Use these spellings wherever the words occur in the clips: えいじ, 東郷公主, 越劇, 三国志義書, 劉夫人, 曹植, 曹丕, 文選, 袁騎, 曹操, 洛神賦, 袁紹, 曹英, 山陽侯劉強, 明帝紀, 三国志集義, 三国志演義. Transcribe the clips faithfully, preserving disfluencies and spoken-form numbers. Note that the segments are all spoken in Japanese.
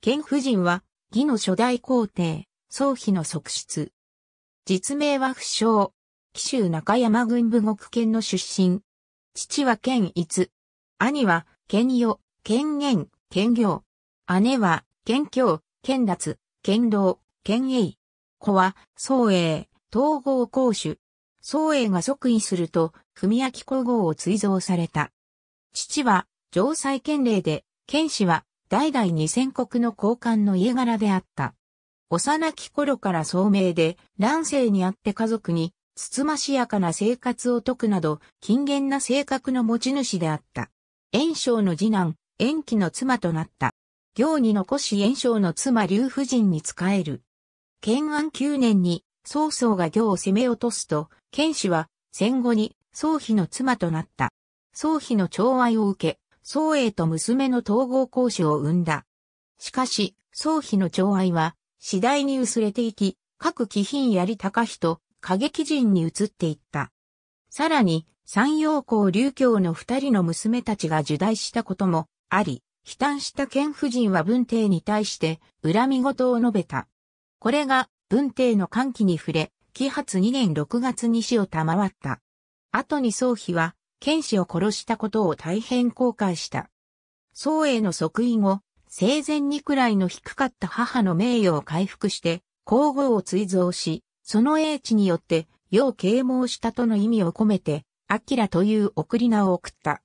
建夫人は、魏の初代皇帝、曹丕の側室。実名は不詳。紀州中山郡武国県の出身。父は顕逸。兄は、顕代、顕元、顕行。姉は、顕京、顕達、顕老、顕英。子は、曹英、東郷公主。曹英が即位すると、文明皇后を追贈された。父は、城西顕令で、顕氏は、代々二千石の高官の家柄であった。幼き頃から聡明で、乱世にあって家族に、つつましやかな生活を説くなど、勤勉な性格の持ち主であった。袁紹の次男、袁騎の妻となった。行に残し袁紹の妻劉夫人に仕える。建安きゅうねんに、曹操が行を攻め落とすと、顕氏は、戦後に、曹丕の妻となった。曹丕の寵愛を受け、曹英と娘の東郷公主を産んだ。しかし、曹丕の寵愛は、次第に薄れていき、各貴賓槍高人、過激人に移っていった。さらに、山陽侯劉強の二人の娘たちが入内したこともあり、悲嘆した建夫人は文帝に対して、恨み事を述べた。これが、文帝の歓喜に触れ、紀発にねんろくがつに死を賜った。後に曹丕は、顕氏を殺したことを大変後悔した。曹英の即位後、生前にくらいの低かった母の名誉を回復して、皇后を追贈し、その英知によって、世を啓蒙したとの意味を込めて、彬という贈り名を贈った。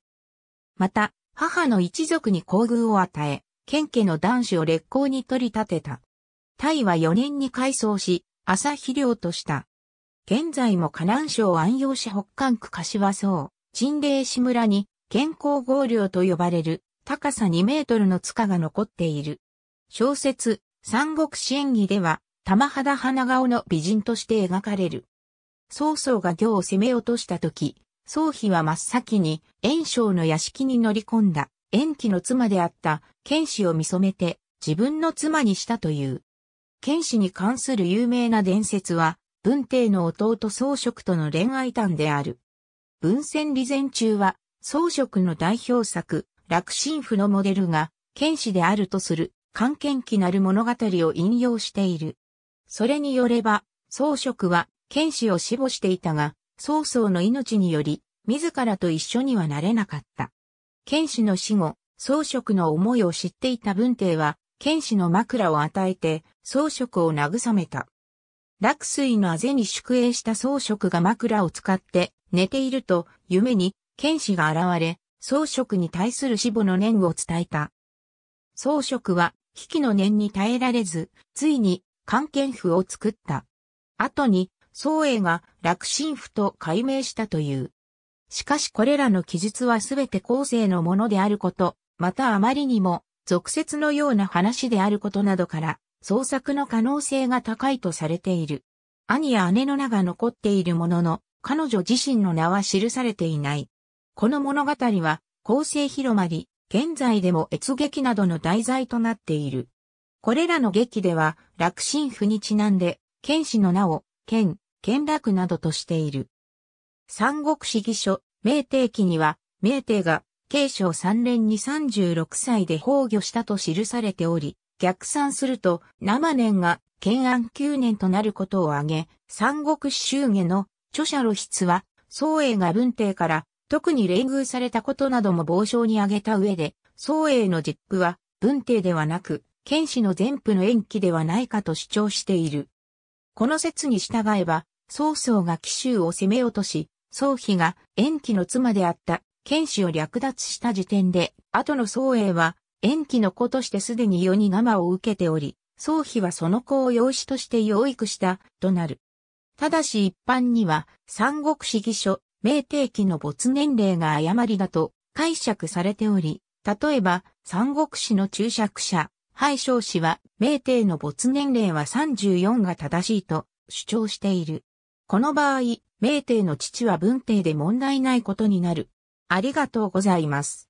また、母の一族に厚遇を与え、顕家の男子を烈公に取り立てた。泰和よねんに改宗し、朝日領とした。現在も河南省安陽市北関区柏荘、陳霊市村に、顕皇后陵と呼ばれる、高さにメートルの塚が残っている。小説、三国志演義では、玉肌花顔の美人として描かれる。曹操が行を攻め落とした時、曹丕は真っ先に、袁紹の屋敷に乗り込んだ、袁騎の妻であった、顕氏を見初めて、自分の妻にしたという。顕氏に関する有名な伝説は、文帝の弟曹植との恋愛談である。文選離前中は、曹植の代表作、洛神賦のモデルが、顕氏であるとする、関顕記なる物語を引用している。それによれば、曹植は、顕氏を思慕していたが、曹操の命により、自らと一緒にはなれなかった。顕氏の死後、曹植の思いを知っていた文帝は、顕氏の枕を与えて、曹植を慰めた。洛水のあぜに宿営した曹植が枕を使って、寝ていると、夢に、顕氏が現れ、曹植に対する死母の念を伝えた。曹植は、比企の念に耐えられず、ついに、関顕賦を作った。後に、曹英が洛神賦と改名したという。しかしこれらの記述はすべて後世のものであること、またあまりにも、俗説のような話であることなどから、創作の可能性が高いとされている。兄や姉の名が残っているものの、彼女自身の名は記されていない。この物語は、後世広まり、現在でも越劇などの題材となっている。これらの劇では、洛神賦にちなんで、顕氏の名を、顕、顕洛などとしている。三国志義書、明帝紀には、明帝が、慶祥三年にさんじゅうろくさいで崩御したと記されており、逆算すると、生年が、建安きゅうねんとなることを挙げ、三国志集義の著者露出は、曹英が文帝から、特に冷遇されたことなども傍証に挙げた上で、曹英の実父は、文帝ではなく、顕氏の前父の袁騎ではないかと主張している。この説に従えば、曹操が紀州を攻め落とし、曹丕が袁騎の妻であった顕氏を略奪した時点で、後の曹英は袁騎の子としてすでに世に我を受けており、曹丕はその子を養子として養育した、となる。ただし一般には、三国志義書、明帝紀の没年齢が誤りだと解釈されており、例えば、三国志の注釈者、拝尚氏は、明帝の没年齢はさんじゅうよんが正しいと主張している。この場合、明帝の父は文帝で問題ないことになる。ありがとうございます。